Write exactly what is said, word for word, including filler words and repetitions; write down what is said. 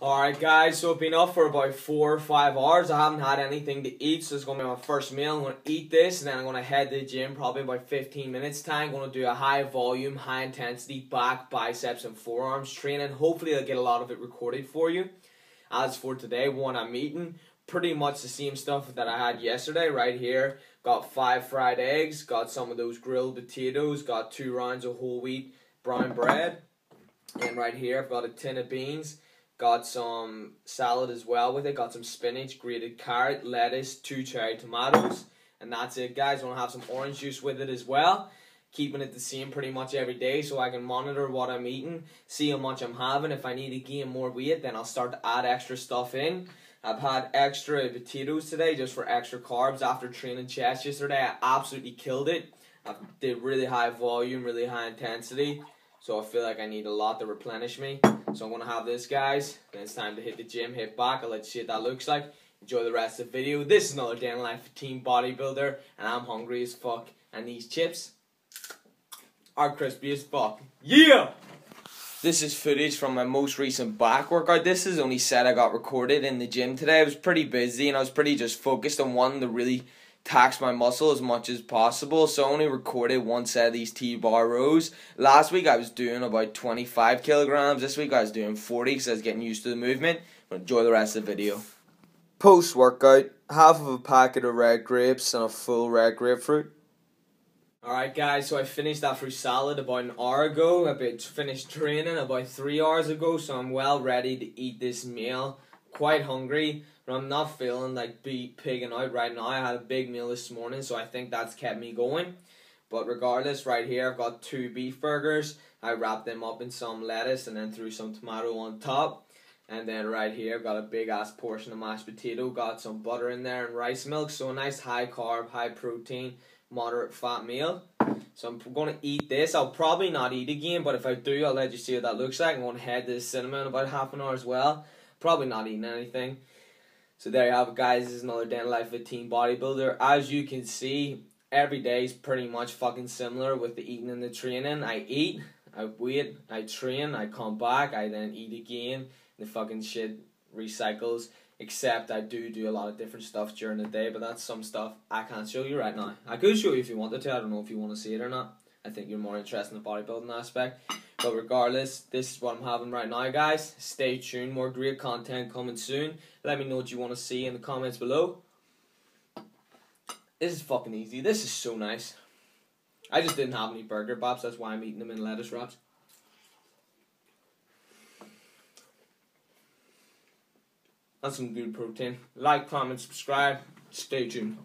Alright guys, so I've been up for about four or five hours. I haven't had anything to eat, so it's going to be my first meal. I'm going to eat this, and then I'm going to head to the gym probably about fifteen minutes time. I'm going to do a high volume, high intensity back, biceps, and forearms training. Hopefully I'll get a lot of it recorded for you. As for today, one I'm eating, pretty much the same stuff that I had yesterday right here. Got five fried eggs, got some of those grilled potatoes, got two rounds of whole wheat brown bread. And right here I've got a tin of beans. Got some salad as well with it. Got some spinach, grated carrot, lettuce, two cherry tomatoes. And that's it, guys. I'm going to have some orange juice with it as well. Keeping it the same pretty much every day so I can monitor what I'm eating, see how much I'm having. If I need to gain more weight, then I'll start to add extra stuff in. I've had extra potatoes today just for extra carbs. After training chest yesterday, I absolutely killed it. I did really high volume, really high intensity. So I feel like I need a lot to replenish me. So I'm going to have this, guys. Then it's time to hit the gym, hit back. I'll let you see what that looks like. Enjoy the rest of the video. This is another day in life for Team Bodybuilder. And I'm hungry as fuck. And these chips are crispy as fuck. Yeah! This is footage from my most recent back workout. This is the only set I got recorded in the gym today. I was pretty busy and I was pretty just focused on wanting to really tax my muscle as much as possible, so I only recorded one set of these T-bar rows. Last week I was doing about twenty-five kilograms, this week I was doing forty because I was getting used to the movement. But enjoy the rest of the video. Post-workout, half of a packet of red grapes and a full red grapefruit. Alright guys, so I finished that fruit salad about an hour ago. I finished training about three hours ago, so I'm well ready to eat this meal. Quite hungry, but I'm not feeling like be pigging out right now. I had a big meal this morning, so I think that's kept me going. But regardless, right here I've got two beef burgers. I wrapped them up in some lettuce and then threw some tomato on top. And then right here I've got a big ass portion of mashed potato, got some butter in there and rice milk. So a nice high carb, high protein, moderate fat meal. So I'm going to eat this. I'll probably not eat again, but if I do, I'll let you see what that looks like. I'm going to head to the cinema in about half an hour as well. Probably not eating anything. So there you have it, guys. This is another day in life with Team Bodybuilder. As you can see, every day is pretty much fucking similar with the eating and the training. I eat, I wait, I train, I come back, I then eat again. The fucking shit recycles. Except I do do a lot of different stuff during the day, but that's some stuff I can't show you right now. I could show you if you wanted to. I don't know if you want to see it or not. I think you're more interested in the bodybuilding aspect. But regardless, this is what I'm having right now, guys. Stay tuned. More great content coming soon. Let me know what you want to see in the comments below. This is fucking easy. This is so nice. I just didn't have any burger bops. That's why I'm eating them in lettuce wraps. That's some good protein. Like, comment, subscribe. Stay tuned.